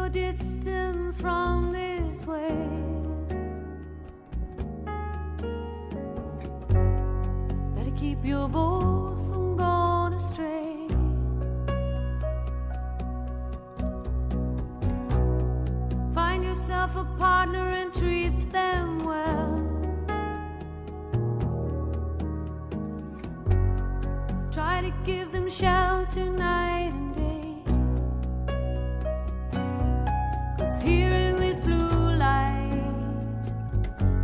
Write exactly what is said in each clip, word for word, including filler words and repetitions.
your distance from this way. Better keep your boat from going astray. Find yourself a partner and treat them well. Try to give them shelter night and day. Here in this blue light,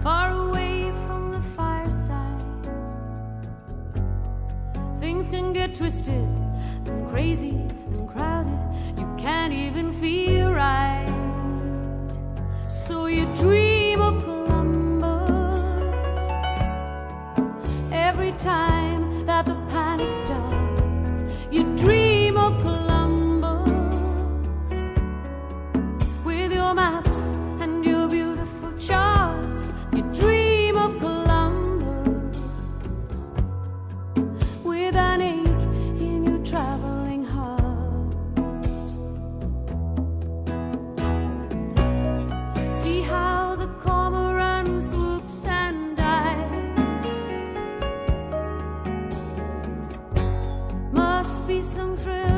far away from the fireside, things can get twisted and crazy and crowded. You can't even feel right, so you dream of Columbus. Every time that the panic starts, you dream of Columbus. Be some thrill.